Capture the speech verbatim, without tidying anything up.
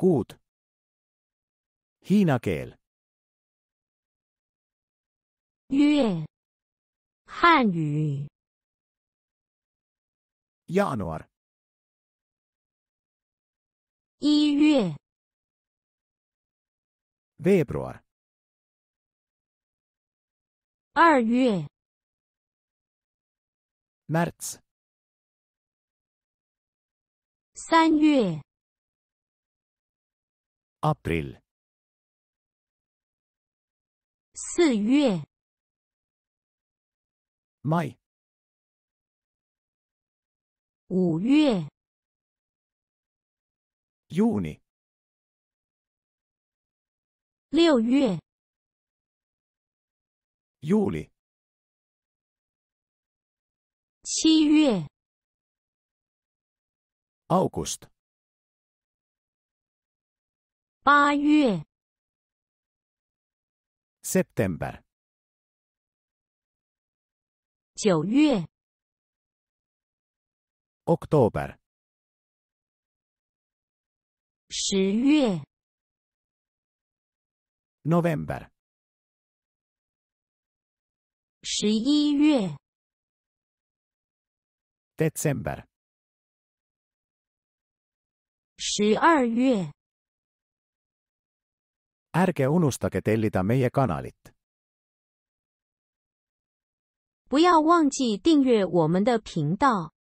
Kuut. Hinakel. Yue. Hanyu. Januar. Yue. Februar. Yue. März. Yue. April. Yue. Maj. Yue. Juni. Yue. Juli. Yue. August. Yue. September. Yue. Oktober. Yue. November. Yue. December. Yue. Ärge unustake tellida meie kanalit. 不要忘记订阅我们的频道。